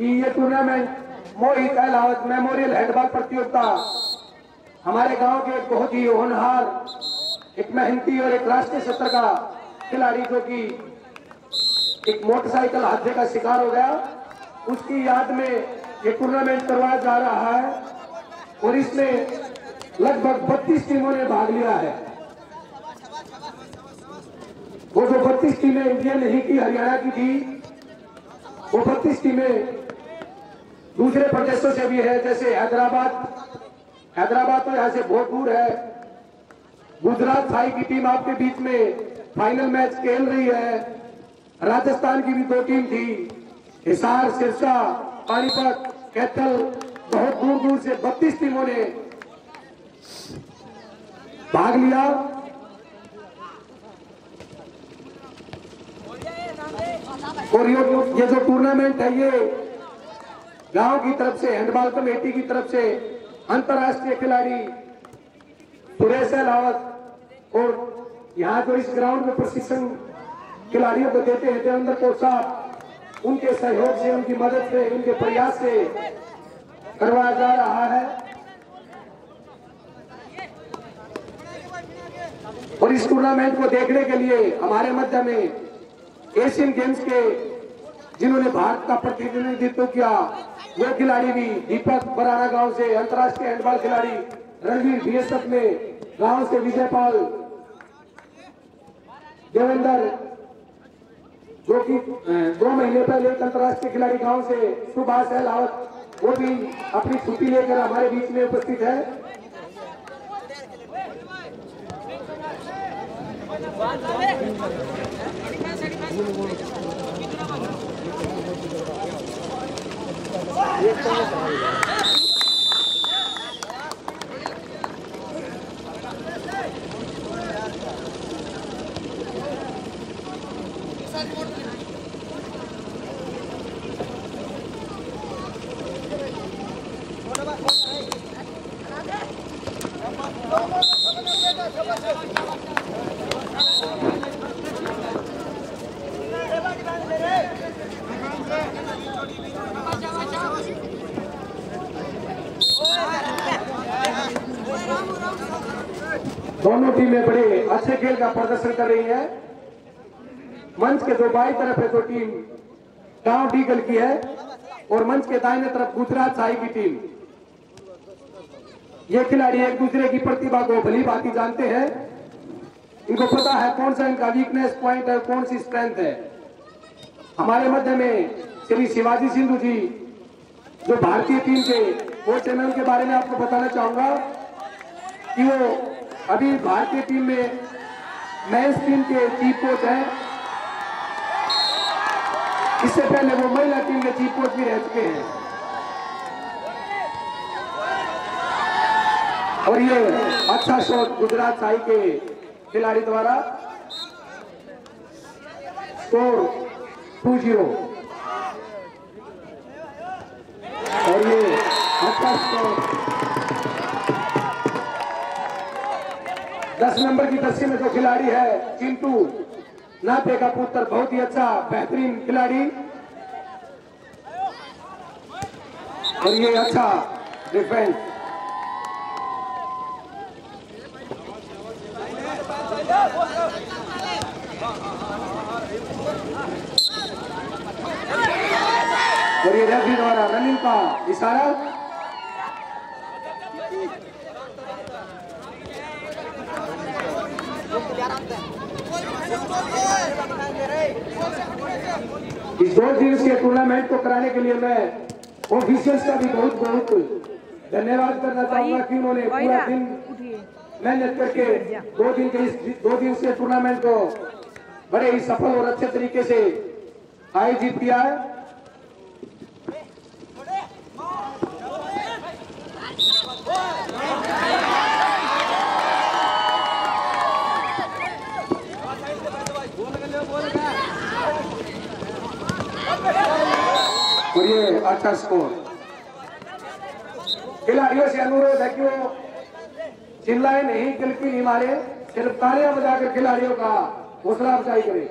कि ये tournament Mohit Alawat memorial handball प्रतियोगिता हमारे गांव के बहुत ही होनहार एक मेहनती और एक राष्ट्रीय सत्र का खिलाड़ी जो कि एक मोटरसाइकिल हादसे का शिकार हो गया, उसकी याद में ये टूर्नामेंट करवाया जा रहा है और इसमें लगभग 32 टीमों ने भाग लिया है। वो जो 32 टीमें इंडिया नहीं की, हरियाणा की थी, वो 32 टीमें दूसरे प्रदेशों से भी है, जैसे हैदराबाद तो यहाँ से बहुत दूर है। गुजरात साई की टीम आपके बीच में फाइनल मैच खेल रही है। राजस्थान की भी दो टीम थी, हिसार, सिरसा, पानीपत, केथल, बहुत दूर दूर से 32 टीमों ने भाग लिया। और ये जो टूर्नामेंट है ये गांव की तरफ से हैंडबॉल कमेटी की तरफ से अंतर्राष्ट्रीय खिलाड़ी सुरेश रावत और यहाँ जो इस ग्राउंड में प्रशिक्षण खिलाड़ियों को देते हैं देवेंद्र कौर साहब, उनके सहयोग से, उनकी मदद से, उनके प्रयास से करवाया जा रहा है। और इस टूर्नामेंट को देखने के लिए हमारे मध्य में एशियन गेम्स के जिन्होंने भारत का प्रतिनिधित्व किया वो खिलाड़ी भी, दीपक बराना गांव से अंतर्राष्ट्रीय हैंडबॉल खिलाड़ी, रणवीर बीएसएफ में गांव से विजयपाल देवेंद्र, जो कि 2 महीने पहले एक अंतर्राष्ट्रीय खिलाड़ी गांव से प्रभास अलावत, वो भी अपनी छुट्टी लेकर हमारे बीच में उपस्थित है। दोनों टीमें बड़े अच्छे खेल का प्रदर्शन कर रही है। मंच के जो बाई तरफ है जो टीम गांव डीगल की है और मंच के दाहिने तरफ गुजरात साई की टीम। ये खिलाड़ी एक दूसरे की प्रतिभा को भली भांति जानते हैं, इनको पता है कौन सा इनका वीकनेस पॉइंट है, कौन सी स्ट्रेंथ है। हमारे मध्य में श्री शिवाजी सिंह जी जो भारतीय टीम के कोच हैं, उनके बारे में आपको बताना चाहूंगा कि वो अभी भारतीय टीम में मेंस टीम के चीफ कोच हैं। इससे पहले वो महिला टीम के चीफ कोच भी रह चुके हैं। और ये अच्छा शॉट गुजरात साई के खिलाड़ी द्वारा, स्कोर 2-0। और ये अच्छा शॉट 10 नंबर की दस्ती में जो खिलाड़ी है चिंटू नापे का पुत्र, बहुत ही अच्छा बेहतरीन खिलाड़ी। और ये अच्छा डिफेंस। और ये रेफरी द्वारा रनिंग का इशारा। इस 2 दिवसीय टूर्नामेंट को कराने के लिए मैं ऑफिशियल्स का भी बहुत बहुत धन्यवाद करना चाहूंगा कि उन्होंने पूरा दिन मेहनत करके 2 दिन के इस 2 दिवसीय टूर्नामेंट को बड़े ही सफल और अच्छे तरीके से आयोजित किया है। और ये अच्छा स्कोर। खिलाड़ियों से अनुरोध है कि वो चिल्लाए नहीं, किलकी नहीं मारे, सिर्फ तालियां बजाकर खिलाड़ियों का हौसला अफजाई करें।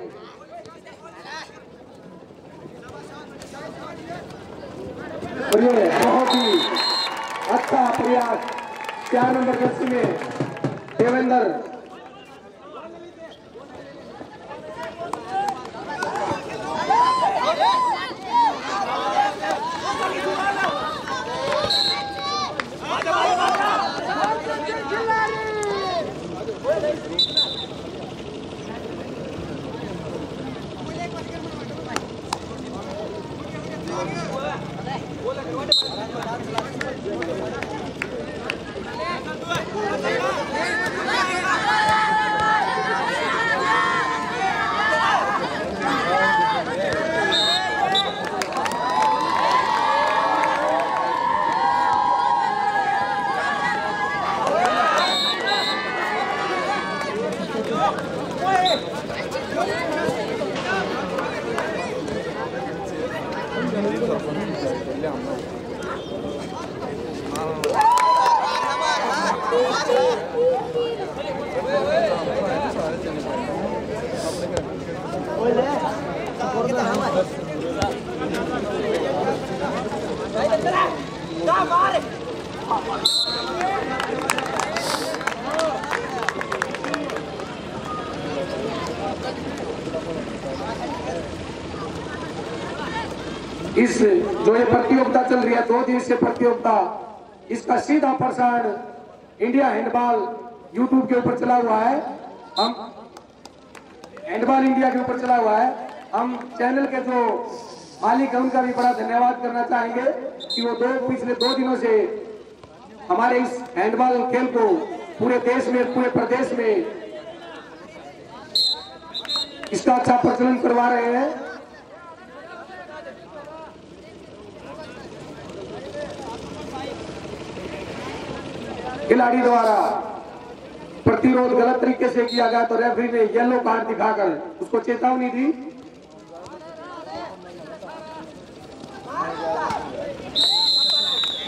और ये बहुत ही अच्छा प्रयास 4 नंबर जर्सी में देवेंद्र से प्रतियोगिता, इसका सीधा प्रसारण इंडिया हैंडबॉल यूट्यूब के ऊपर चला हुआ है। हम हैंडबॉल इंडिया के ऊपर चला हुआ है। हम चैनल के जो मालिक हैं उनका भी बड़ा धन्यवाद करना चाहेंगे कि वो पिछले 2 दिनों से हमारे इस हैंडबॉल खेल को पूरे देश में, पूरे प्रदेश में इसका अच्छा प्रचलन करवा रहे हैं। खिलाड़ी द्वारा प्रतिरोध गलत तरीके से किया गया तो रेफरी ने येलो कार्ड दिखाकर उसको चेतावनी दी।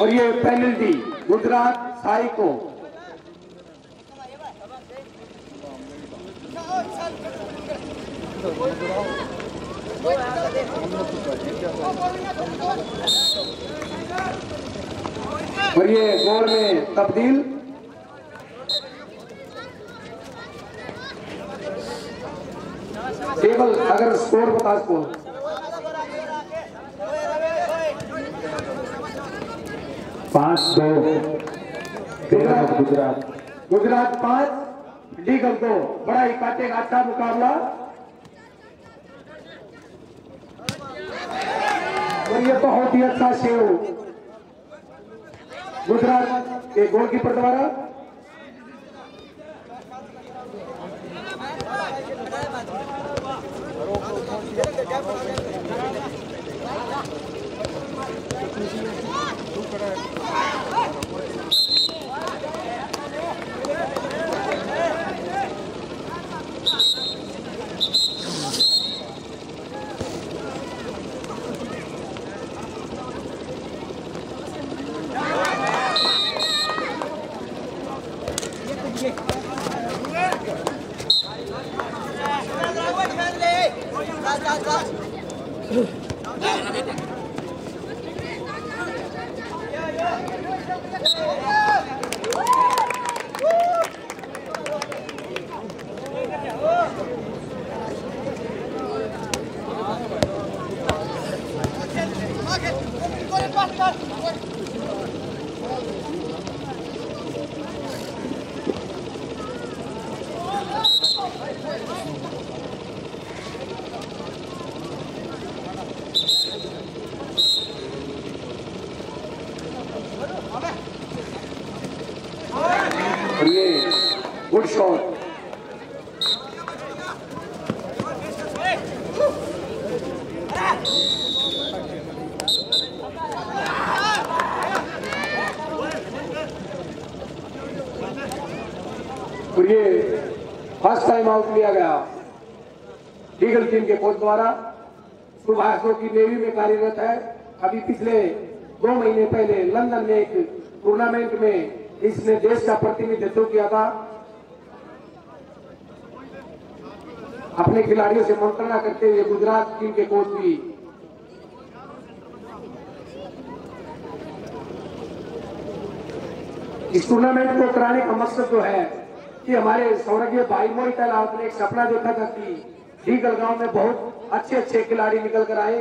और ये पेनल्टी गुजरात साई को। और ये गोल में तब्दील। टेबल अगर स्कोर बता सको। गुजरात 5 डीगल 2। बड़ा ही काटेगा अच्छा मुकाबला। और ये बहुत ही अच्छा सेव गुजरात के गोलकीपर द्वारा। के कोच द्वारा सुभाषों की नेवी में कार्यरत है। अभी पिछले 2 महीने पहले लंदन में एक टूर्नामेंट में इसने देश का प्रतिनिधित्व किया था। अपने खिलाड़ियों से मंत्रणा करते हुए गुजरात टीम के कोच भी इस टूर्नामेंट को कराने का मकसद जो है कि हमारे सौरज्ञ भाई मोहित अलावत ने एक सपना देखा था कि डीगल गांव में बहुत अच्छे अच्छे खिलाड़ी निकल कर आए,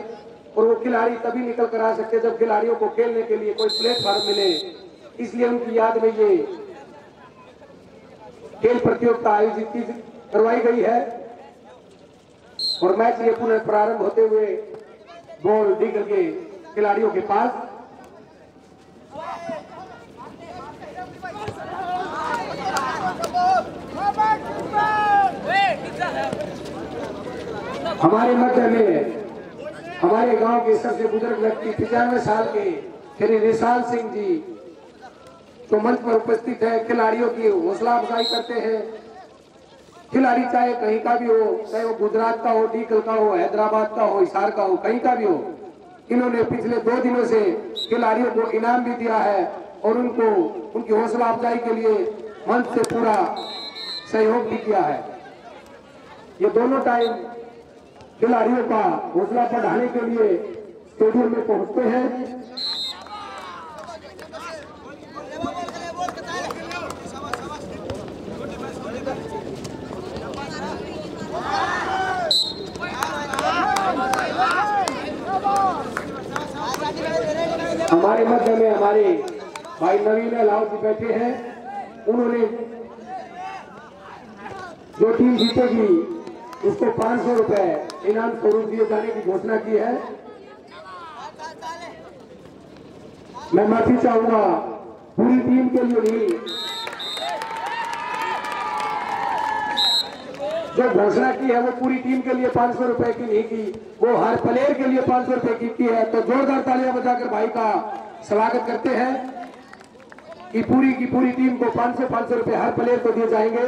और वो खिलाड़ी तभी निकल कर आ सकते जब खिलाड़ियों को खेलने के लिए कोई प्लेटफॉर्म मिले। इसलिए उनकी याद में ये खेल प्रतियोगिता आयोजित करवाई गई है और मैच ये पुनः प्रारंभ होते हुए बॉल डीगल के खिलाड़ियों के पास। हमारे मध्य में हमारे गांव के सबसे बुजुर्ग व्यक्ति 95 साल के श्री निशान सिंह जी तो मंच पर उपस्थित है। खिलाड़ियों की हौसला अफजाई करते हैं। खिलाड़ी चाहे कहीं का भी हो, चाहे वो गुजरात का हो, डीकल का हो, हैदराबाद का हो, हिसार का हो, कहीं का भी हो, इन्होंने पिछले 2 दिनों से खिलाड़ियों को इनाम भी दिया है और उनको उनकी हौसला अफजाई के लिए मंच से पूरा सहयोग भी किया है। ये दोनों टाइम खिलाड़ियों का हौसला बढ़ाने के लिए स्टेडियम में पहुंचते हैं। हमारे मध्य में हमारे भाई नवीन अलाव जी बैठे हैं। उन्होंने जो टीम जीतेगी उसको 500 रुपए इनाम स्वरूप दिए जाने की घोषणा की है। मैं माफी चाहूंगा पूरी टीम के लिए नहीं, जो घोषणा की है वो पूरी टीम के लिए 500 रुपए की नहीं की, वो हर प्लेयर के लिए 500 रुपए की है। तो जोरदार तालियां बजाकर भाई का स्वागत करते हैं कि पूरी की पूरी टीम को 500-500 रुपए हर प्लेयर को दिए जाएंगे।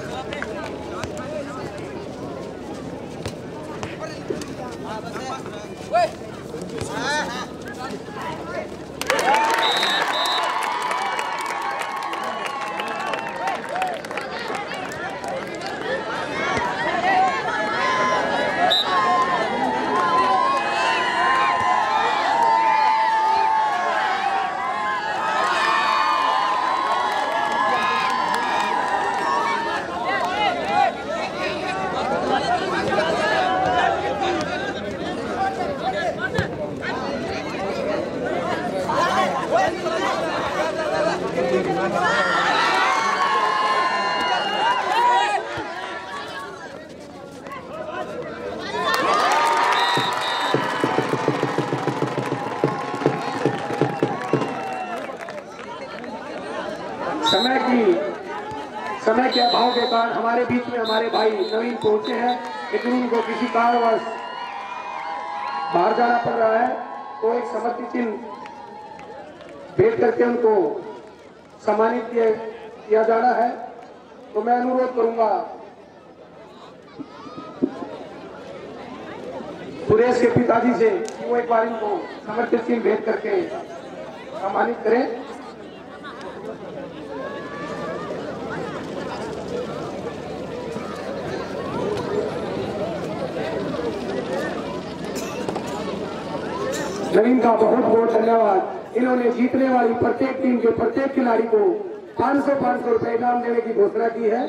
समय के अभाव के कारण हमारे बीच में हमारे भाई नवीन पहुंचे हैं, लेकिन उनको किसी कारणवश बाहर जाना पड़ रहा है, तो एक समर्थि चिन्ह भेंट करके उनको सम्मानित किया जाना है। तो मैं अनुरोध करूंगा सुरेश के पिताजी से कि वो एक बार इनको समर्पित टीम भेंट करके सम्मानित करें। नवीन का बहुत बहुत धन्यवाद। इन्होंने जीतने वाली प्रत्येक टीम के प्रत्येक खिलाड़ी को 500-500 रुपए इनाम देने की घोषणा की है।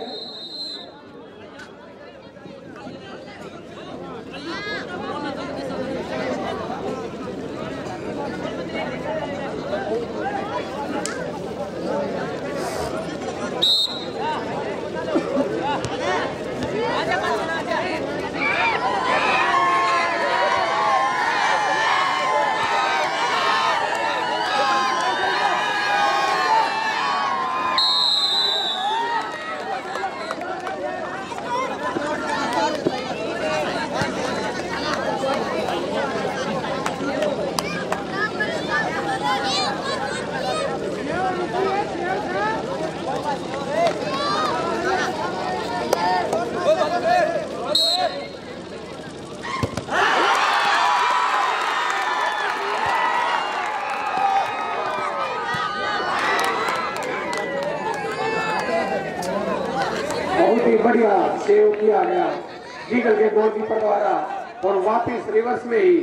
रिवर्स में ही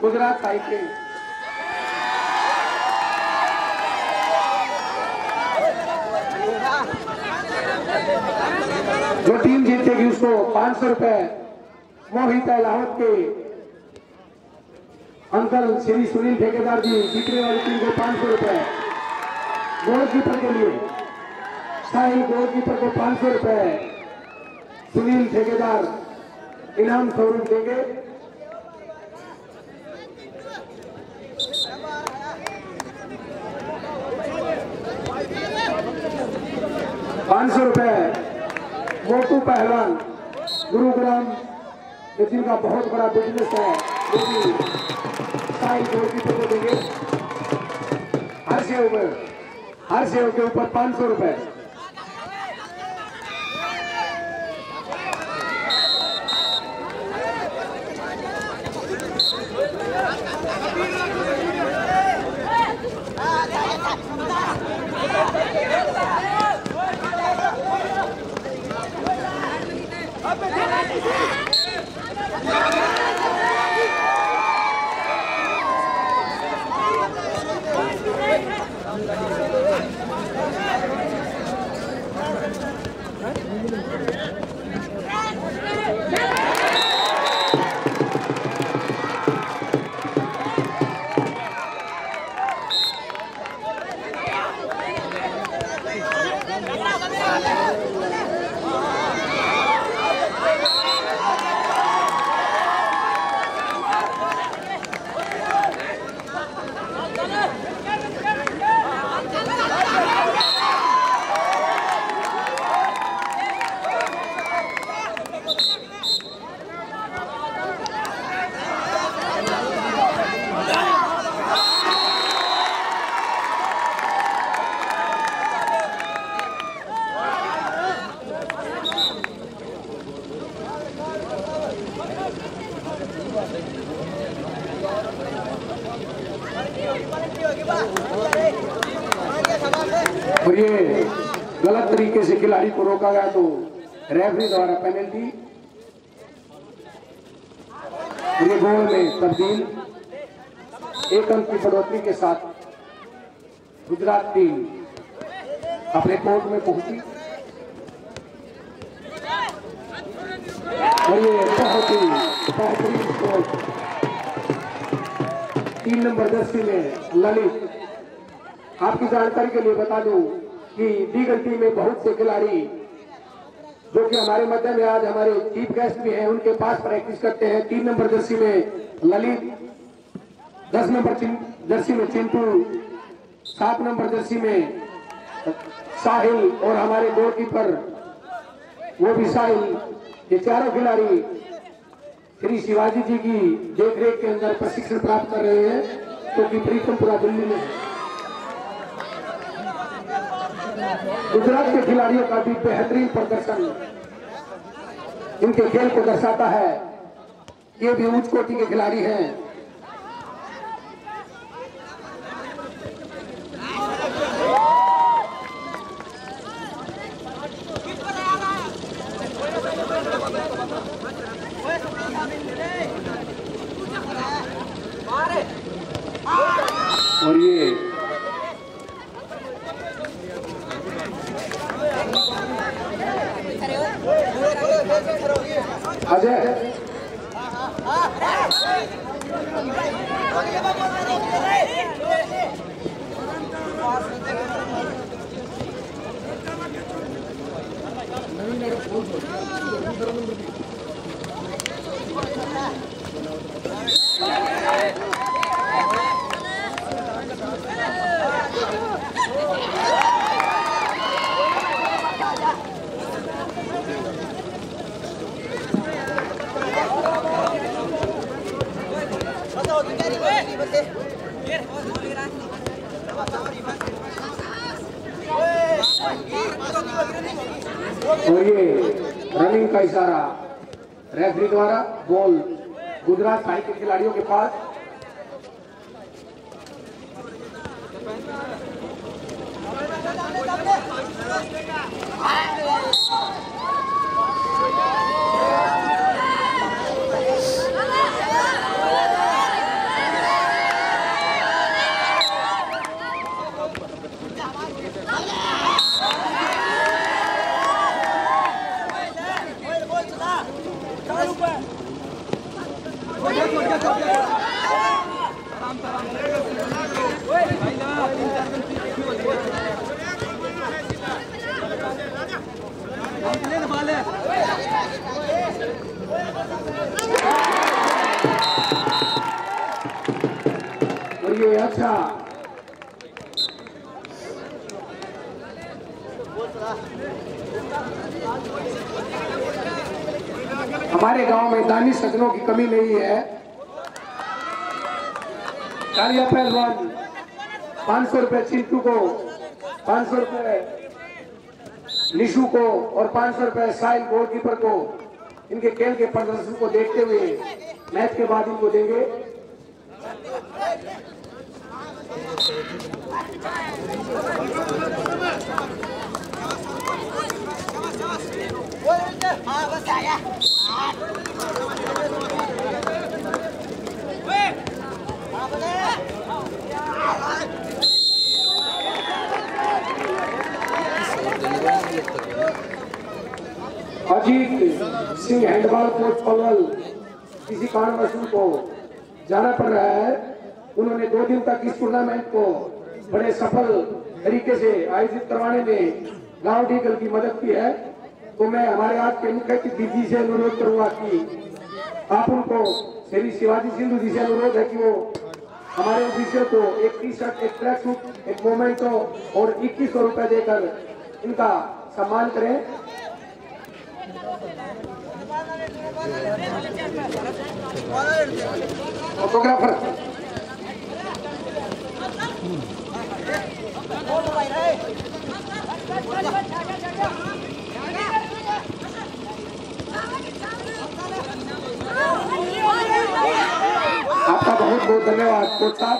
गुजरात साइड के जो टीम जीतेगी उसको 500 रुपए मोहित अलावत के अंकल श्री सुनील ठेकेदार जी जीतने वाली टीम को 500 रुपए, गोलकीपर के लिए साई गोलकीपर को 500 रुपए सुनील ठेकेदार इनाम स्वरूप देंगे। ₹500 मोटू पहलवान गुरुग्राम जिनका बहुत बड़ा बिजनेस है देंगे। हर सेव के ऊपर ₹500। खिलाड़ी को रोका गया तो रेफरी द्वारा पेनल्टी, ये गोल में तब्दील। एक अंक की बढ़ोतरी के साथ गुजरात टीम अपने कोर्ट में पहुंची और ये बहुत ही बेहतरीन स्कोर 3 नंबर 10 में ललित। आपकी जानकारी के लिए बता दूं कि दीगल टीम में बहुत से खिलाड़ी जो कि हमारे मध्य में आज हमारे चीफ गेस्ट भी हैं उनके पास प्रैक्टिस करते हैं। 3 नंबर जर्सी में ललित, 10 नंबर जर्सी में चिंटू, 7 नंबर जर्सी में साहिल और हमारे गोलकीपर वो भी साहिल। ये चारों खिलाड़ी श्री शिवाजी जी की देखरेख के अंदर प्रशिक्षण प्राप्त कर रहे हैं क्योंकि प्रीतमपुरा दिल्ली में गुजरात के खिलाड़ियों का भी बेहतरीन प्रदर्शन इनके खेल को दर्शाता है। ये भी ऊंच कोटि के खिलाड़ी हैं। और ये अजय और ये रनिंग का इशारा रेफरी द्वारा, बॉल गुजरात साइड के खिलाड़ियों के पास। अच्छा हमारे गांव में दानी सजनों की कमी नहीं है। कालिया पहलवान 500 रुपए चिंटू को, 500 रुपए निशु को और 500 रुपए साइल गोलकीपर को इनके खेल के प्रदर्शन को देखते हुए मैच के बाद इनको देंगे। अजीत सिंह हैंडबॉल कोच पलवल किसी कारणवश को जाना पड़ रहा है। उन्होंने 2 दिन तक इस टूर्नामेंट को बड़े सफल तरीके से आयोजित करवाने में गांव डीगल की मदद की है। तो मैं हमारे आज के मुख्य अतिथि जी से अनुरोध करूंगा कि आप उनको श्री शिवाजी सिंह जी से अनुरोध है कि वो हमारे ऑफिसर को एक टी-शर्ट, एक ट्रैक सूट, एक मोमेंटो और 2100 रुपए देकर इनका सम्मान करें। फोटोग्राफर आपका बहुत बहुत धन्यवाद कोच साहब।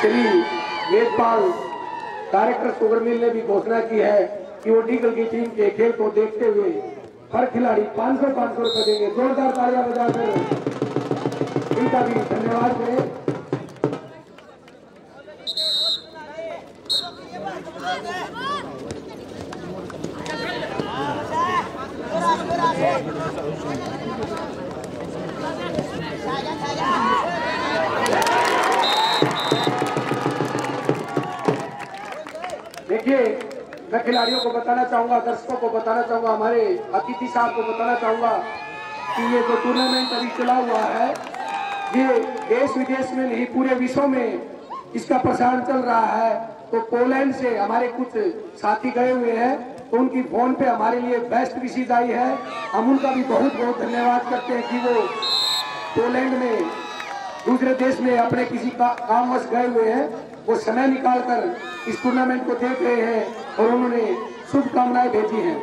श्री वेदपाल डायरेक्टर सुगरमिल ने भी घोषणा की है कि वो डीगल की टीम के खेल को देखते हुए हर खिलाड़ी 500-500 रुपए देंगे। जोरदार तालियां बजाकर इनका भी धन्यवाद करें। मैं खिलाड़ियों को बताना चाहूँगा, दर्शकों को बताना चाहूँगा, हमारे अतिथि साहब को बताना चाहूँगा कि ये जो टूर्नामेंट अभी चला हुआ है ये देश विदेश में नहीं पूरे विश्व में इसका प्रसारण चल रहा है। तो पोलैंड से हमारे कुछ साथी गए हुए हैं तो उनकी फोन पे हमारे लिए बेस्ट विशेष आई है। हम उनका भी बहुत बहुत धन्यवाद करते हैं कि वो पोलैंड में दूसरे देश में अपने किसी कामवश गए हुए हैं, वो समय निकालकर इस टूर्नामेंट को देख रहे हैं और उन्होंने शुभकामनाएं भेजी हैं।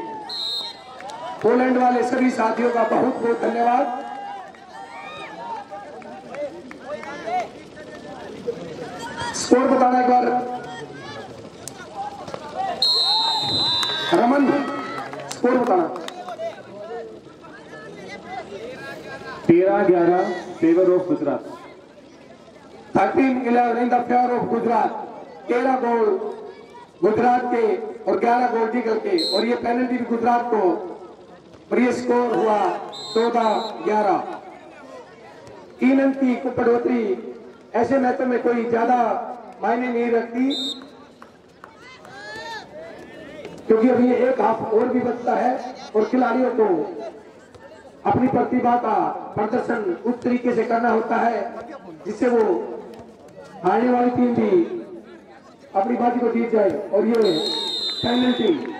पोलैंड वाले सभी साथियों का बहुत बहुत धन्यवाद। स्कोर बताना एक बार रमन, स्कोर बताना। 13-11 favour of Gujarat. 13-11 in the favour of Gujarat. 13 goal Gujarat के और 11 गोल डिगल के और ये पेनल्टी भी गुजरात को और ये स्कोर हुआ 14-11। कीमती की बढ़ोतरी ऐसे मैचों में कोई ज्यादा मायने नहीं रखती क्योंकि अभी एक हाफ और भी बचता है और खिलाड़ियों को अपनी प्रतिभा का प्रदर्शन उस तरीके से करना होता है जिससे वो हारने वाली टीम भी अपनी बाजी को जीत जाए। और ये पेनल्टी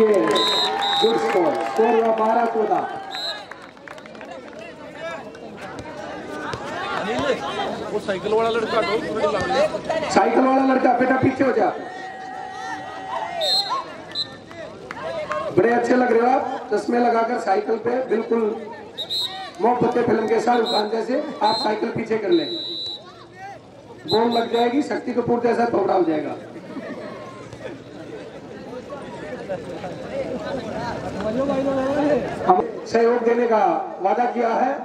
ये गुड स्कोर, स्कोर हुआ 12-14। वो साइकिल वाला लड़का, साइकिल वाला लड़का बेटा पीछे हो जा। बड़े अच्छे लग रहे हो आप चश्मे लगाकर साइकिल पे, बिल्कुल मोहब्बतें फिल्म के शाहरुख खान जैसे। आप साइकिल पीछे कर लें, बॉल लग जाएगी, शक्ति कपूर जैसा पकड़ा हो जाएगा। हम सहयोग देने का वादा किया है।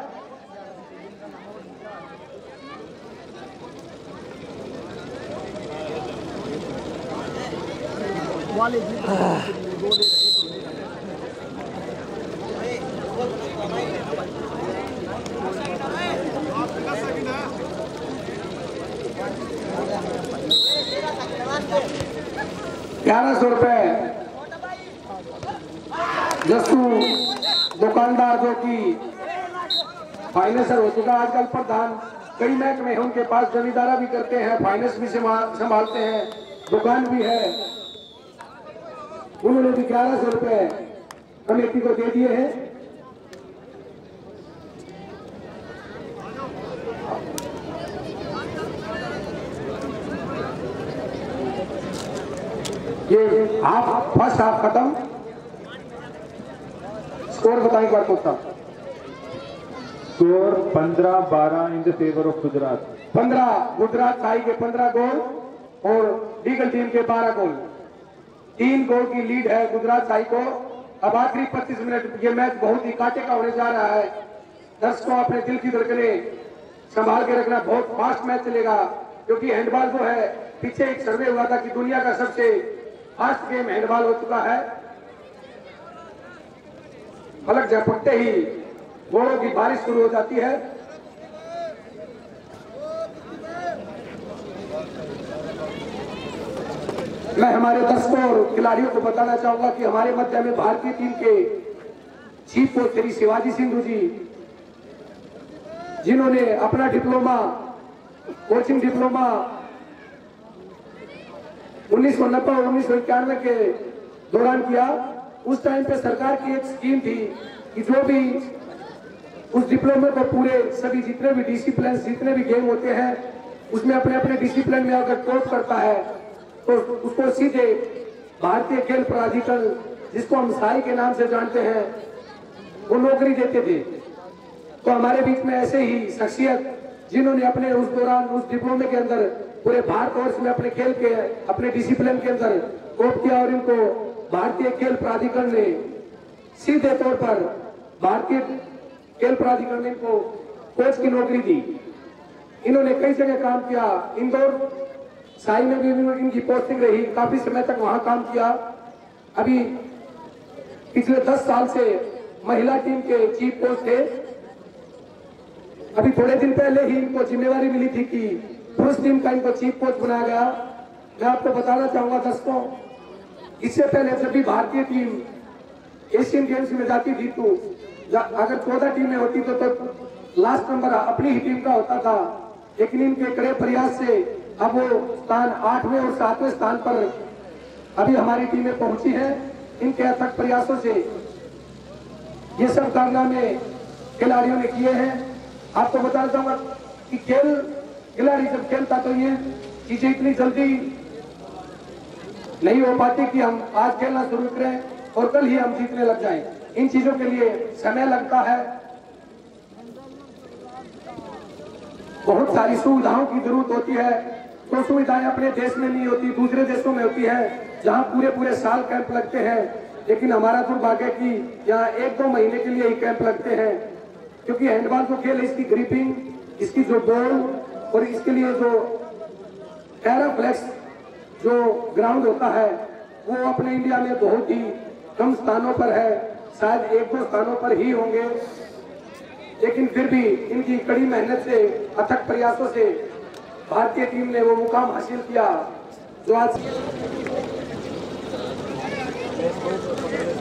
₹1100 जस्सू दुकानदार जो कि फाइनेंसर हो चुका आजकल प्रधान, कई महकमे उनके पास जमींदारा भी करते हैं, फाइनेंस भी संभालते हैं, दुकान भी है। उन्होंने भी ₹1100 कमेटी को दे दिए हैं। ये हाफ, फर्स्ट हाफ खत्म। स्कोर बताएं एक बार को। Score 15-12 in the favour of Gujarat. 15 Gujarat SAI के 15 गोल और डीगल टीम के 12 गोल, 3 गोल की लीड है गुजरात साई को। अब आखिरी 25 मिनट, ये मैच बहुत ही कांटे का होने जा रहा है। दर्शकों अपने दिल की धड़कने संभाल के रखना, बहुत फास्ट मैच चलेगा क्योंकि हैंडबॉल जो है, पीछे एक सर्वे हुआ था कि दुनिया का सबसे फास्ट गेम हैंडबॉल हो चुका है। पलक झपकते ही गोलों की बारिश शुरू हो जाती है। मैं हमारे दर्शकों और खिलाड़ियों को बताना चाहूंगा कि हमारे मध्य में भारतीय टीम के चीफ कोच श्री शिवाजी सिंह जी, जिन्होंने अपना डिप्लोमा, कोचिंग डिप्लोमा 1990 और 1991 के दौरान किया। उस टाइम पे सरकार की एक स्कीम थी कि जो भी उस डिप्लोमा को पूरे सभी जितने भी डिसिप्लिन, जितने भी गेम होते हैं उसमें अपने अपने डिसिप्लिन में अगर टॉप करता है तो उसको सीधे भारतीय खेल प्राधिकरण, जिसको हम साई के नाम से जानते हैं, वो नौकरी देते थे। तो हमारे बीच में ऐसे ही शख्सियत जिन्होंने अपने उस दौरान उस डिप्लोमे के अंदर पूरे भारतवर्ष में अपने खेल के, अपने डिसिप्लिन के अंदर टॉप किया और इनको भारतीय खेल प्राधिकरण ने सीधे तौर पर भारतीय खेल प्राधिकरण ने इनको कोच की नौकरी दी। इन्होंने कई जगह काम किया, इंदौर साई में भी इनकी पोस्टिंग रही, काफी समय तक वहां काम किया। अभी पिछले 10 साल से महिला टीम के चीफ कोच थे। अभी थोड़े दिन पहले ही इनको जिम्मेवारी मिली थी कि पुरुष टीम का इनको चीफ कोच बनाया गया। मैं आपको बताना चाहूंगा दर्शकों, इससे पहले जब भी भारतीय टीम एशियन गेम्स में जाती थी तो अगर 14 टीमें होती तो लास्ट नंबर अपनी ही टीम का होता था, लेकिन इनके कड़े प्रयास से अब वो स्थान 8वें और 7वें स्थान पर अभी हमारी टीमें पहुंची है। इनके अथक प्रयासों से ये सब कारनामे खिलाड़ियों ने किए हैं। आपको बताना चाहूंगा कि खेल खिलाड़ी जब खेलता तो ये चीजें इतनी जल्दी नहीं हो पाती कि हम आज खेलना शुरू करें और कल ही हम जीतने लग जाएं। इन चीजों के लिए समय लगता है, बहुत सारी सुविधाओं की जरूरत होती है। तो सुविधाएं अपने देश में नहीं होती, दूसरे देशों में होती है, जहां पूरे पूरे साल कैंप लगते हैं। लेकिन हमारा दुर्भाग्य कि यहाँ 1-2 महीने के लिए ही कैंप लगते हैं, क्योंकि हैंडबॉल को खेल इसकी ग्रिपिंग, इसकी जो बॉल और इसके लिए जो पैराफ्लेक्स जो ग्राउंड होता है वो अपने इंडिया में बहुत ही कम स्थानों पर है, शायद 1-2 स्थानों पर ही होंगे। लेकिन फिर भी इनकी कड़ी मेहनत से, अथक प्रयासों से भारतीय टीम ने वो मुकाम हासिल किया जो आज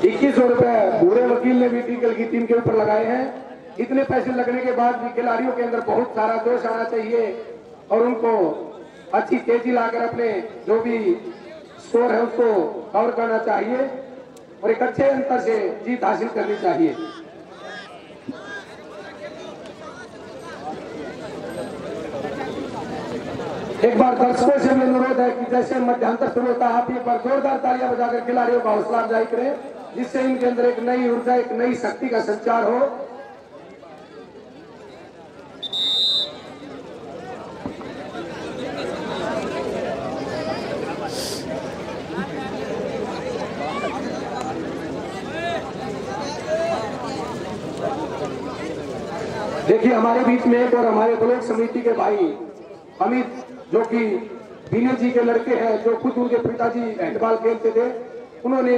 2100 रुपए पूरे वकील ने बीटीकल की टीम के ऊपर लगाए हैं। इतने पैसे लगने के बाद भी खिलाड़ियों के अंदर बहुत सारा जोश आना चाहिए और उनको अच्छी तेजी लाकर अपने जो भी स्कोर है उसको कवर करना चाहिए और एक अच्छे अंतर से जीत हासिल करनी चाहिए। एक बार दर्शकों से भी अनुरोध है कि जैसे मध्यांतर शुरू होता है आप एक बार जोरदार तालियां बजाकर खिलाड़ियों का हौसला अफजाई करें, जिससे इनके अंदर एक नई ऊर्जा, एक नई शक्ति का संचार हो। देखिए हमारे बीच में एक और हमारे ब्लॉक समिति के भाई अमित, जो कि बीने जी के लड़के हैं, जो खुद उनके पिताजी हैंडबॉल खेलते थे, उन्होंने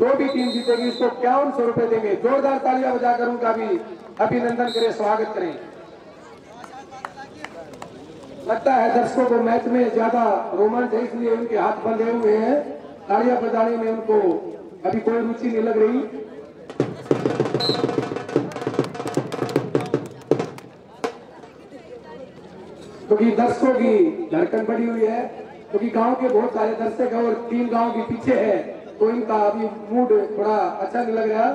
जो भी टीम जीतेगी उसको 5100 रुपए देंगे। जोरदार तालियां बजाकर उनका भी अभिनंदन करें, स्वागत करें। लगता है दर्शकों को मैच में ज्यादा रोमांच है, इसलिए उनके हाथ बंधे हुए हैं, तालियां बजाने में उनको अभी कोई रुचि नहीं लग रही। क्योंकि दर्शकों की धड़कन बढ़ी हुई है, क्योंकि गांव के बहुत सारे दर्शक हैं और टीम गांव के पीछे है, तो इनका अभी मूड थोड़ा अच्छा नहीं लग रहा।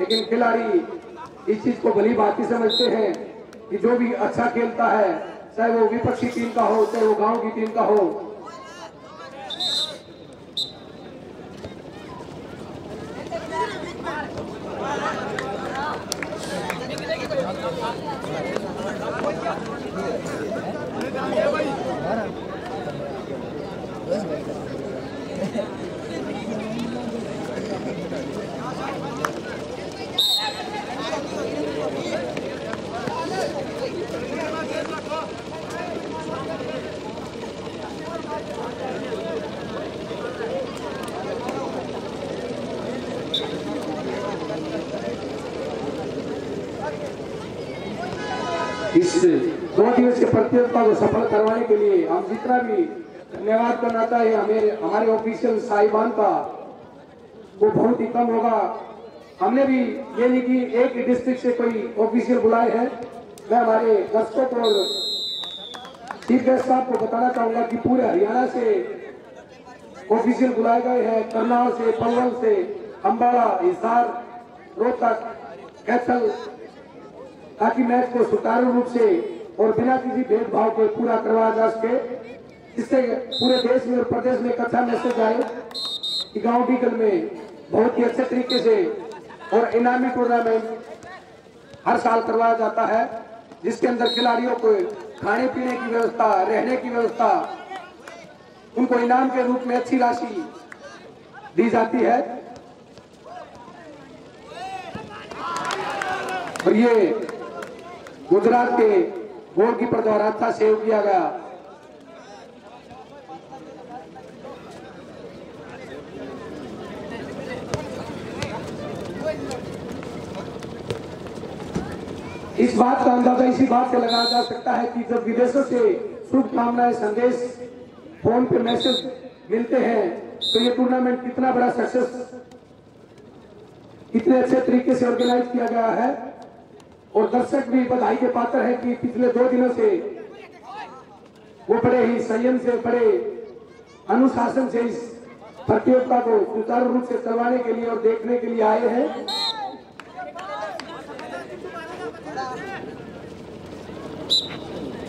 लेकिन खिलाड़ी इस चीज को भली भांति समझते हैं कि जो भी अच्छा खेलता है, चाहे वो विपक्षी टीम का हो, चाहे वो गांव की टीम का हो, प्रतियोगिता को सफल करवाने के लिए हम जितना भी धन्यवाद करना चाहिए हमारे ऑफिशियल साहिबान का, वो बहुत ही कम होगा। हमने भी ये नहीं कि एक डिस्ट्रिक्ट से कोई ऑफिशियल बुलाए हैं। मैं हमारे दर्शकों और चीफ गेस्ट साहब को बताना चाहूंगा कि पूरे हरियाणा से ऑफिशियल बुलाए गए हैं, करनाल से, पलवल से, अम्बाड़ा, हिसार, रोहतक, कैथल, ताकि मैच को सुचारू रूप से और बिना किसी भेदभाव के पूरा करवाया जा सके। इससे पूरे देश में और प्रदेश में एक अच्छा मैसेज आए कि गांव डिगल में बहुत ही अच्छे तरीके से और इनामी टूर्नामेंट हर साल करवाया जाता है, जिसके अंदर खिलाड़ियों को खाने पीने की व्यवस्था, रहने की व्यवस्था, उनको इनाम के रूप में अच्छी राशि दी जाती है। और ये गुजरात के गोलकीपर द्वारा अच्छा सेव किया गया। इस बात का अंदाजा इसी बात का लगाया जा सकता है कि जब विदेशों से शुभकामनाएं, संदेश, फोन पे मैसेज मिलते हैं तो ये टूर्नामेंट कितना बड़ा सक्सेस, कितने अच्छे तरीके से ऑर्गेनाइज किया गया है। और दर्शक भी बधाई के पात्र हैं कि पिछले 2 दिनों से वो बड़े ही संयम से, बड़े अनुशासन से इस प्रतियोगिता को सुचारू रूप से चलवाने के लिए और देखने के लिए आए हैं।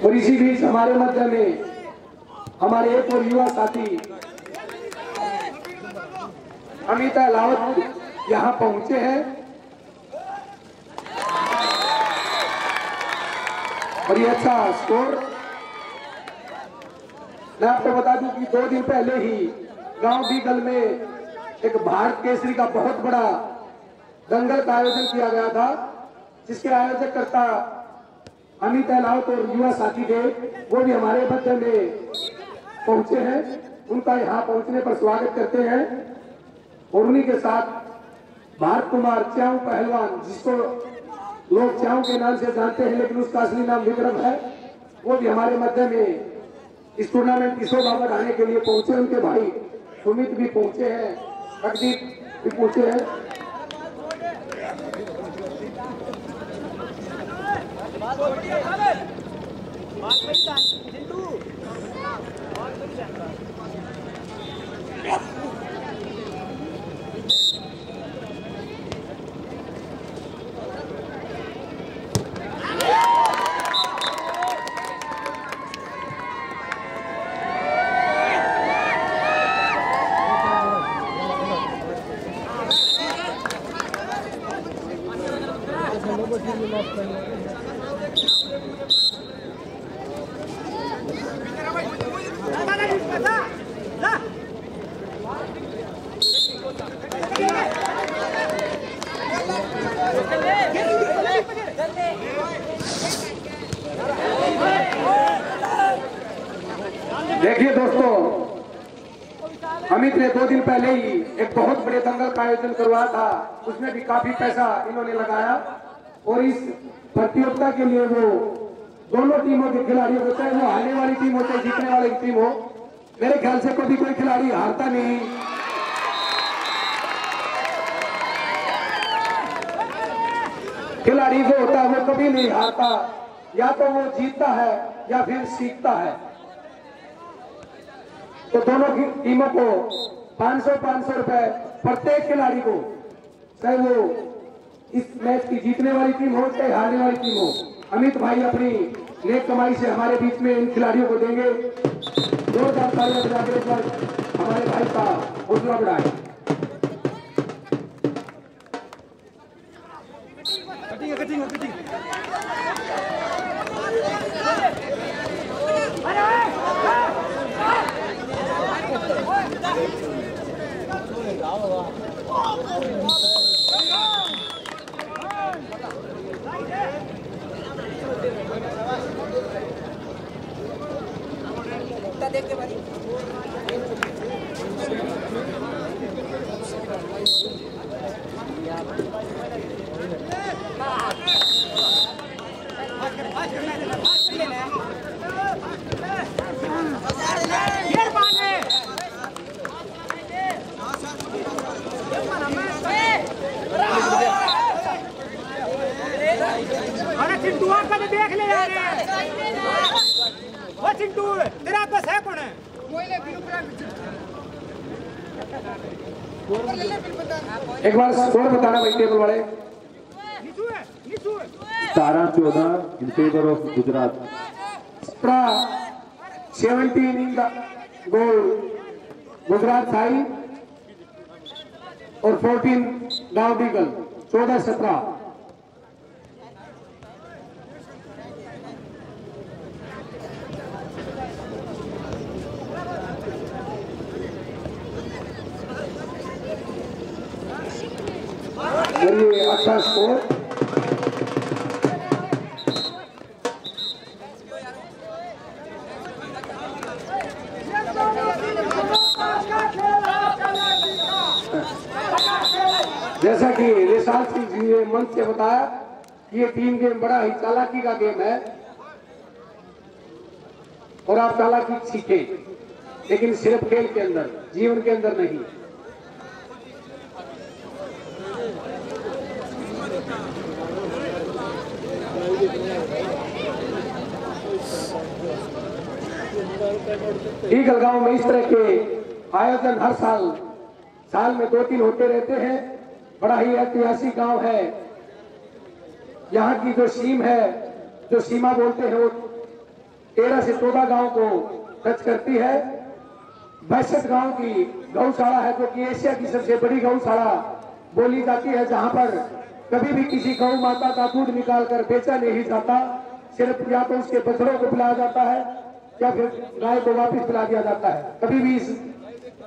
और इसी बीच हमारे मध्य में हमारे एक और युवा साथी अमिता रावत यहाँ पहुंचे हैं और ये अच्छा स्कोर। मैं आपको बता दूं कि 2 दिन पहले ही गांव दीघल में एक भारत केसरी का बहुत बड़ा दंगल का आयोजन किया गया था, जिसके आयोजक करता अमित रावत और युवा साथी थे, वो भी हमारे मध्य में पहुंचे हैं। उनका यहाँ पहुंचने पर स्वागत करते हैं और उन्हीं के साथ भारत कुमार च्याऊ पहलवान, जिसको लोग च्याऊ के नाम से जानते हैं लेकिन उसका असली नाम विक्रम है, वो भी हमारे मध्य में इस टूर्नामेंट की शोभा बढ़ाने के लिए पहुंचे। उनके भाई सुनीत भी पहुंचे हैं, संदीप भी पहुंचे हैं। देखिए दोस्तों, अमित ने 2 दिन पहले ही एक बहुत बड़े दंगल का आयोजन करवाया था, उसमें भी काफी पैसा इन्होंने लगाया और इस प्रतियोगिता के लिए वो दोनों टीमों के खिलाड़ी होते हैं, वो हारने वाली टीम होते हैं, जीतने वाली टीम हो। मेरे ख्याल से कभी कोई खिलाड़ी हारता नहीं। खिलाड़ी जो होता है वो कभी नहीं हारता, या तो वो जीतता है या फिर सीखता है। तो दोनों की टीमों को 500-500 रुपए प्रत्येक खिलाड़ी को, चाहे वो इस मैच की जीतने वाली टीम हो चाहे हारने वाली टीम हो। अमित भाई अपनी नेक कमाई से हमारे बीच में इन खिलाड़ियों को देंगे। 2000 पर हमारे भाई का हौसला बढ़ाए। एक बार स्कोर बताना भाई टेबल वाले। 17-14 इन फेवर ऑफ गुजरात। 17 इन गोल गुजरात साई और 14 गांव बीगल। 14-17 अच्छा स्कोर। जैसा कि रेशा हुए मंच से बताया कि ये टीम गेम बड़ा ही चालाकी का गेम है और आप चालाकी सीखें, लेकिन सिर्फ खेल के अंदर, जीवन के अंदर नहीं। डीघल गांव में इस तरह के आयोजन हर साल में 2-3 होते रहते हैं। बड़ा ही ऐतिहासिक गांव है। यहाँ की जो सीम है, जो सीमा बोलते हैं, वो 13 से 14 गांव को टच करती है। 62 गांव की गौशाला है जो कि एशिया की सबसे बड़ी गौशाला बोली जाती है, जहाँ पर कभी भी किसी गौ माता का दूध निकालकर बेचा नहीं जाता। सिर्फ या तो उसके बछड़ों को पिलाया जाता है या फिर गाय को वापस पिला दिया जाता है। कभी भी इस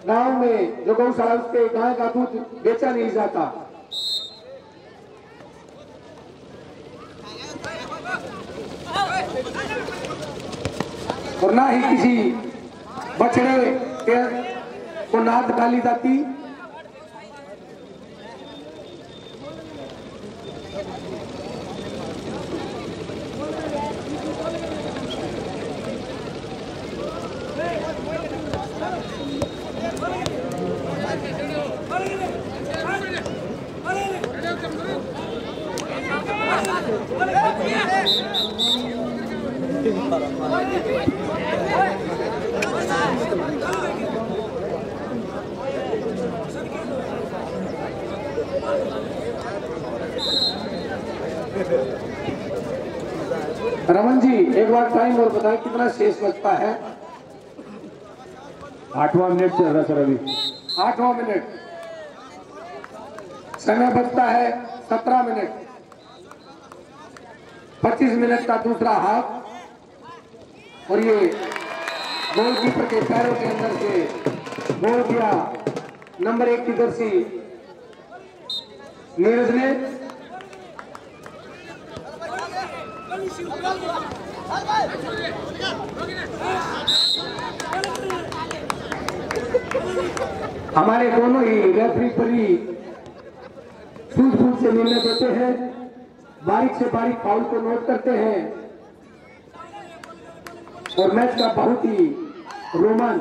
गांव में जो गौशाला उसके गाय का दूध बेचा नहीं जाता। और ना ही किसी बछड़े को नाद डाली जाती। रमन जी, एक बार टाइम और बताएं कितना शेष लगता है। 8वां मिनट चल रहा सर, अभी 8वां मिनट। समय बचता है 17 मिनट। 25 मिनट का दूसरा हाफ, और ये गोलकीपर के पैरों के अंदर से गोल किया नंबर 1 की जर्सी नीरज ने। हमारे दोनों ही रेफरी परी सूझबूझ से निर्णय देते हैं, बारीक से बारीक फाउल को नोट करते हैं और मैच का बहुत ही रोमांच।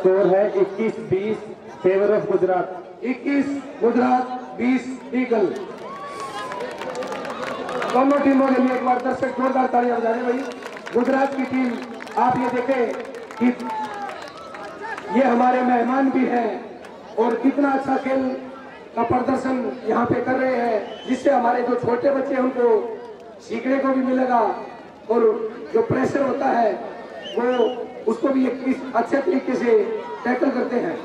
स्कोर है 21-20 फेवर ऑफ गुजरात। 21 गुजरात, 20 दीगल। दोनों टीमों के लिए एक बार दर्शक जोरदार तालियां बजा रहे भाई। गुजरात की टीम, आप ये देखें कि ये हमारे मेहमान भी हैं और कितना अच्छा खेल का प्रदर्शन यहाँ पे कर रहे हैं, जिससे हमारे जो छोटे बच्चे हैं उनको सीखने को भी मिलेगा और जो प्रेशर होता है वो उसको भी एक अच्छे तरीके से टैकल करते हैं।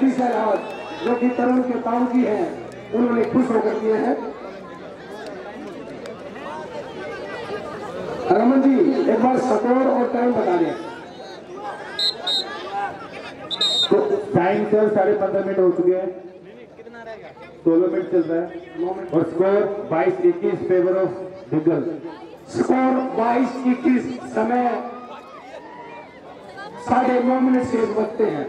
शीशा रावत जो कि तरुण के ताऊजी हैं, उन्होंने खुश होकर किए हैं। रमन जी एक बार स्कोर और टाइम बता दें। तो टाइम सर 15.5 मिनट हो चुके हैं, 16 मिनट चल रहा है और score 22-21 favour of Dighal. Score 22-21, समय 9:30 मिनट से बचते हैं।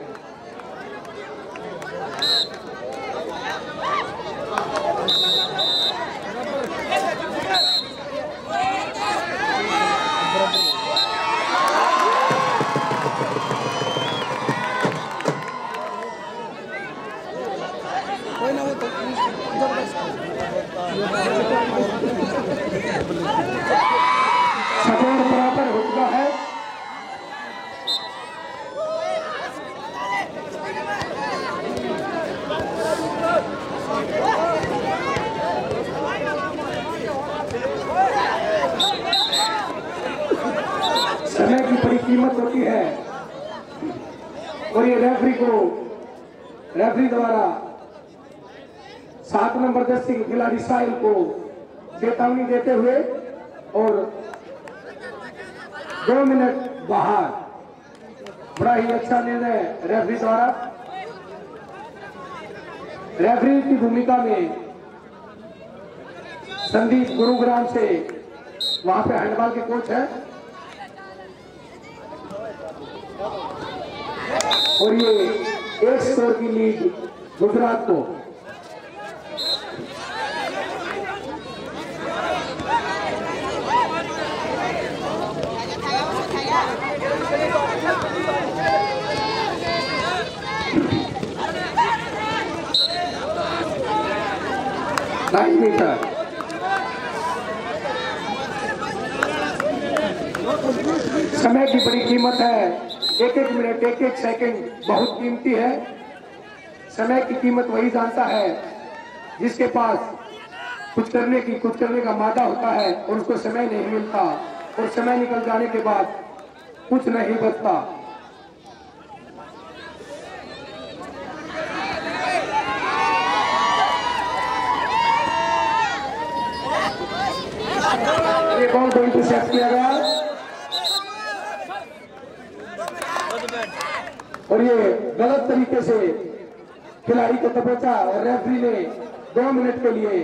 कीमत होती है और ये रेफरी को रेफरी द्वारा 7 नंबर 10 के खिलाड़ी साहिल को चेतावनी देते हुए और 2 मिनट बाहर। बड़ा ही अच्छा निर्णय रेफरी द्वारा। रेफरी की भूमिका में संदीप गुरुग्राम से वहां पे हैंडबॉल के कोच है और ये 1 स्कोर की लीड गुजरात को। समय की बड़ी कीमत है, 1-1 मिनट 1-1 सेकंड बहुत कीमती है। समय की कीमत वही जानता है जिसके पास कुछ करने का मादा होता है और उसको समय नहीं मिलता और समय निकल जाने के बाद कुछ नहीं बचता। एक और पॉइंट इंटरसेप्ट किया गया और ये गलत तरीके से खिलाड़ी को तपचा और रेफरी ने 2 मिनट के लिए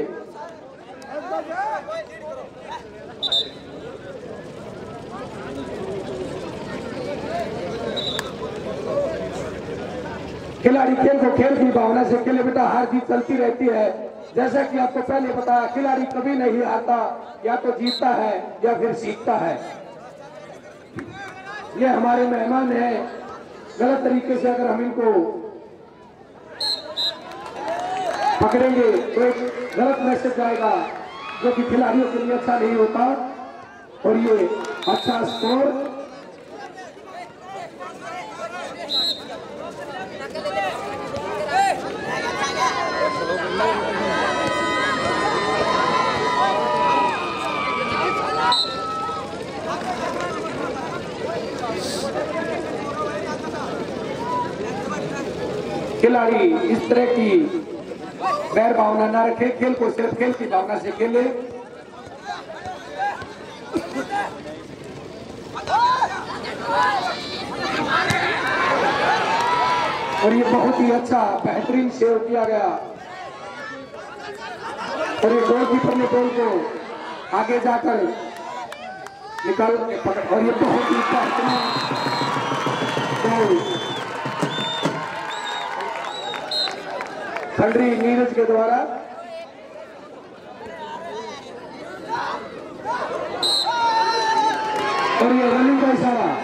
खिलाड़ी खेल को खेल की भावना से खेले। बेटा हार जीत चलती रहती है, जैसा कि आपको पहले बताया खिलाड़ी कभी नहीं हारता, या तो जीतता है या फिर सीखता है। ये हमारे मेहमान हैं, गलत तरीके से अगर हम इनको पकड़ेंगे तो एक गलत मैसेज जाएगा जो कि खिलाड़ियों के लिए अच्छा नहीं होता। और ये अच्छा स्कोर खिलाड़ी इस तरह की बैर भावना ना रखे, खेल को सिर्फ खेल की भावना से खेले। और ये बहुत ही अच्छा बेहतरीन सेव किया गया और ये गोलकीपर ने बॉल को आगे जाकर निकाल पकड़ और ये बहुत ही बेहतरीन खंडरी नीरज के द्वारा। और ये रनिंग का इशारा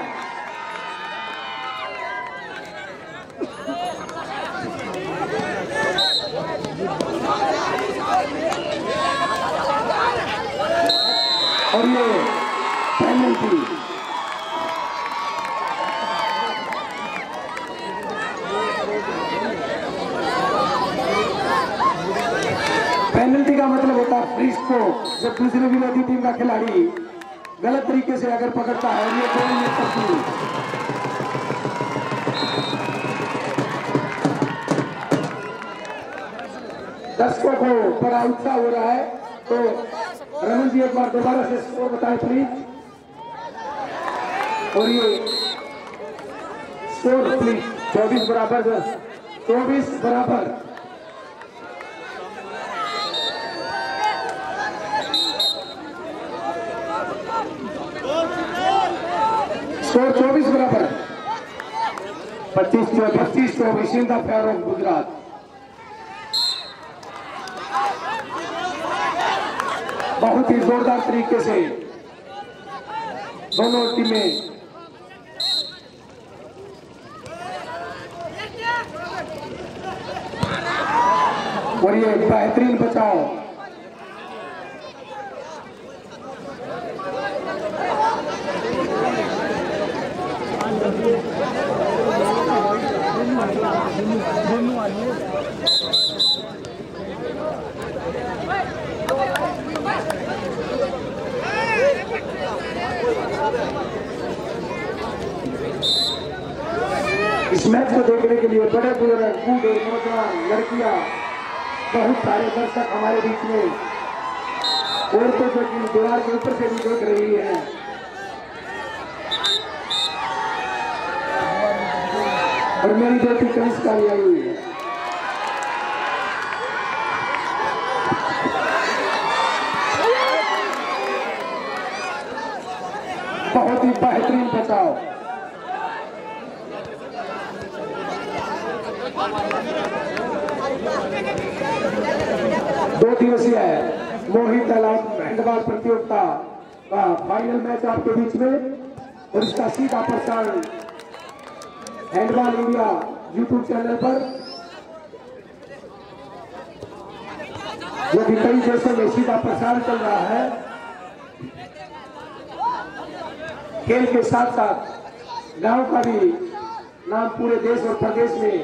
और ये पेनल्टी। पेनल्टी का मतलब होता है फ्री स्ट्रोक, जब दूसरी विरोधी टीम का खिलाड़ी गलत तरीके से अगर पकड़ता है। ये गोल में दर्शकों को बड़ा उत्साह हो रहा है। तो रमन जी एक बार दोबारा से स्कोर बताएं प्लीज, और ये स्कोर प्लीज। 24 बराबर 25 चौबीस in the favour of Gujarat. बहुत ही जोरदार तरीके से दोनों टीमें और ये बेहतरीन बचाव। इस मैच को देखने के लिए बड़े बुजुर्ग, बूढ़े, नौजवान, लड़कियां, बहुत सारे दर्शक हमारे बीच में। औरतों जो कि दीवार के ऊपर से भी देख रही है। और मेरी बेटी कनिष्का भी आई हुई है। बहुत ही बेहतरीन बचाव। दो दिवसीय मोहित हैंडबॉल प्रतियोगिता का फाइनल मैच आपके बीच में, और इसका सीधा प्रसारण हैंडबॉल इंडिया यूट्यूब चैनल पर, जो कि कई देशों में सीधा प्रसारण चल रहा है। खेल के साथ साथ गांव का भी नाम पूरे देश और प्रदेश में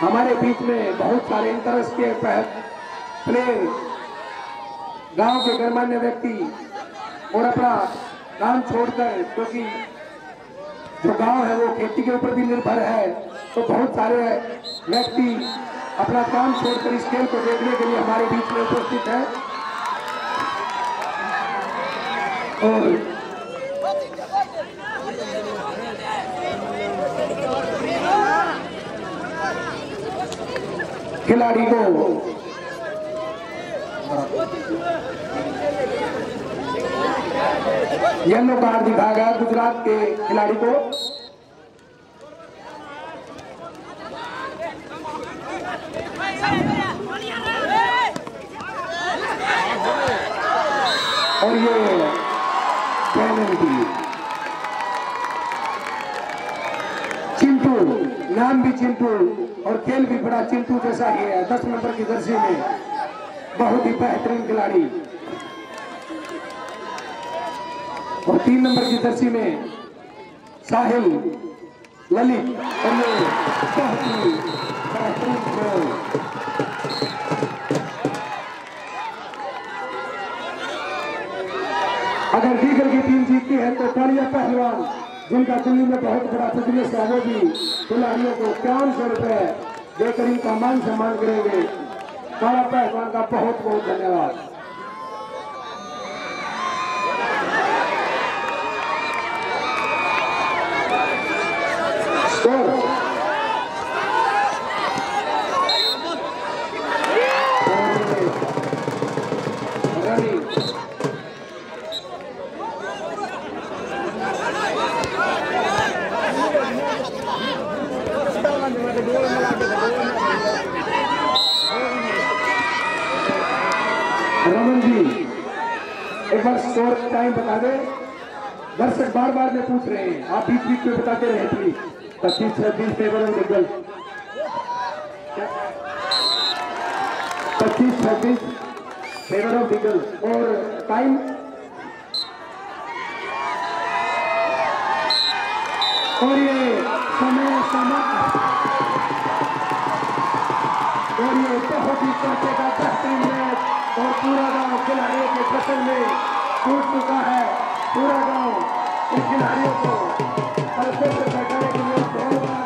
हमारे बीच में बहुत सारे इंटरेस्ट के प्लेयर, गांव के गणमान्य व्यक्ति और अपना काम छोड़कर, क्योंकि जो गांव है वो खेती के ऊपर भी निर्भर है, तो बहुत सारे व्यक्ति अपना काम छोड़कर इस खेल को देखने के लिए हमारे बीच में उपस्थित है। और खिलाड़ी को येलो कार्ड दिखाया गया गुजरात के खिलाड़ी को। और ये पेनल्टी, चिंटू, नाम भी चिंटू और खेल भी बड़ा चिंटू जैसा ही है। 10 नंबर की जर्सी में बहुत ही बेहतरीन खिलाड़ी, और 3 नंबर की जर्सी में साहिल ललित, और ये बहुत ही बेहतरीन गोल। अगर दीगर की टीम जीतती है तो पालिया पहलवान, जिनका दिल्ली में बहुत बड़ा बिजनेस है, वो भी खिलाड़ियों को 500 रुपए देकर इनका मान सम्मान करेंगे। सारा पहलवान का बहुत बहुत धन्यवाद। एक बार स्कोर टाइम बता दे। दर्शक बार बार में पूछ रहे हैं, आप बीच बीच में बताते रहे please. 25-26 favour of Dighal, 25-26 favour of Dighal. और टाइम और ये समय समाप्त। और ये बहुत ही चर्चे का बेहतरीन मैच और पूरा गांव खिलाड़ियों के फसल में टूट चुका है। पूरा गांव इस खिलाड़ियों को परफेक्ट से बैठाने के लिए बहुत बार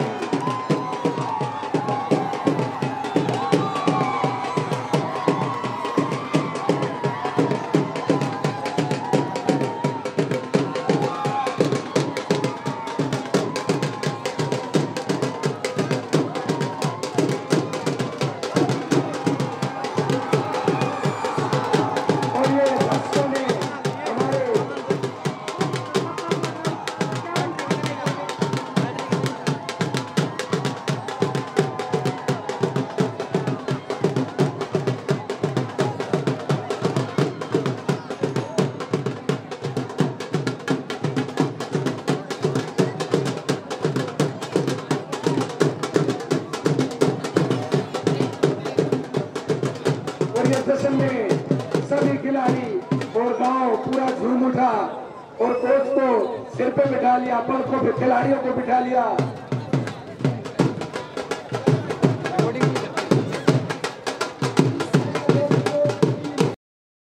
खिलाड़ियों को बिठा लिया।